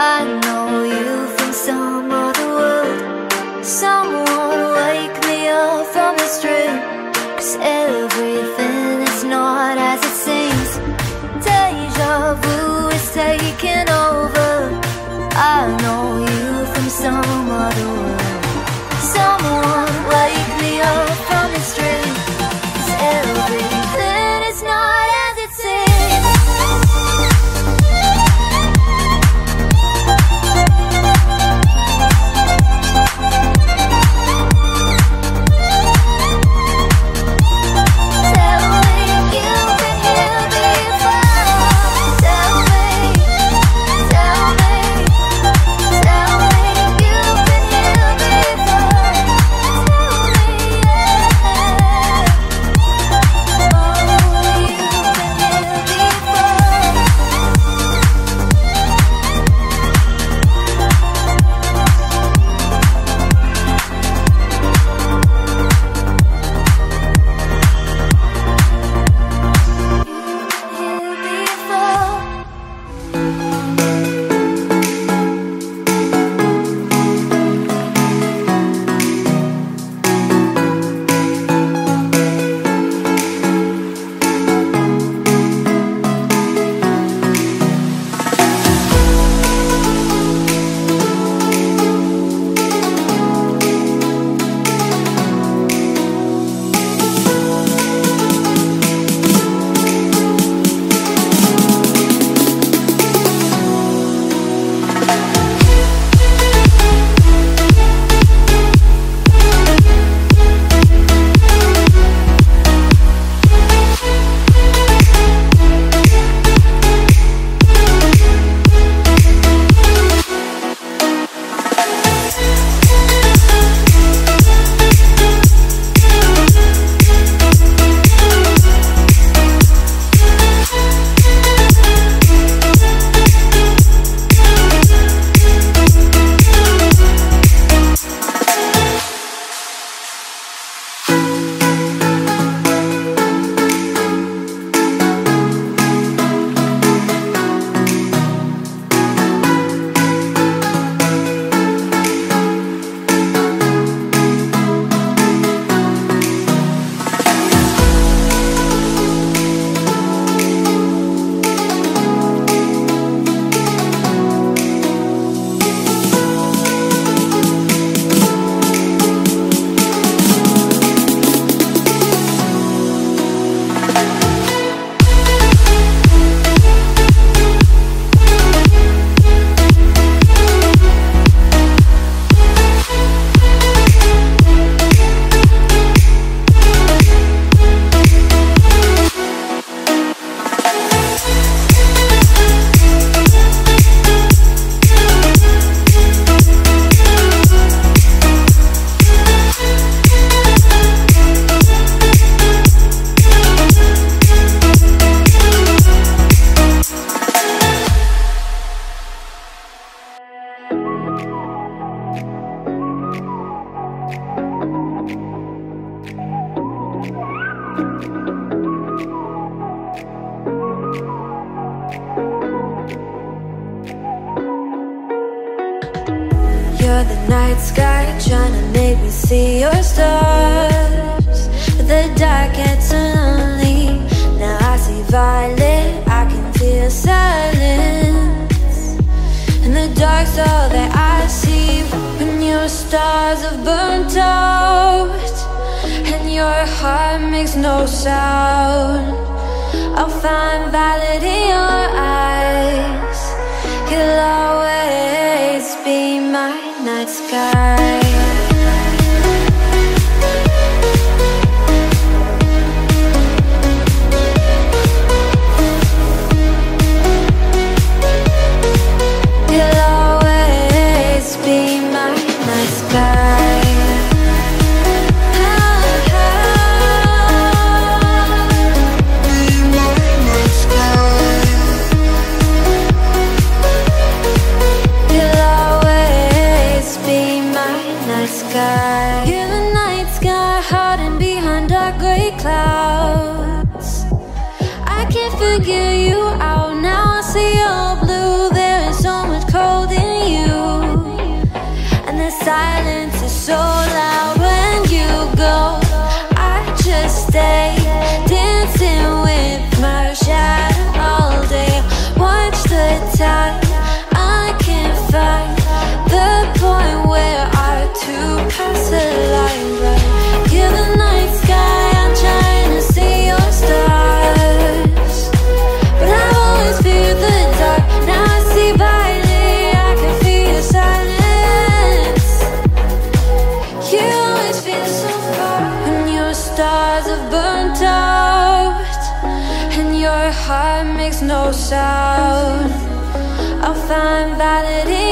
I know you've in some other world. Someone wake me up from this dream, 'cause everything is not as it seems. Deja vu is taking over. I know you from some other world. Someone wake me up from this dream, 'cause everything is not as it seems. You're the night sky trying to make me see your stars, but the dark gets lonely. Now I see violet, I can feel silence, and the dark's all that I see. When your stars have burnt out and your heart makes no sound, I'll find violet in your eyes. You'll always be my night sky. Be my silence is so loud when you go. I just stay dancing with my shadow all day. Watch the time, I can't find the point where our two paths align. Right, you're the night sky, I'm trying to see your stars, but I've always feared the dark. Now I see by heart makes no sound. I'll find validity.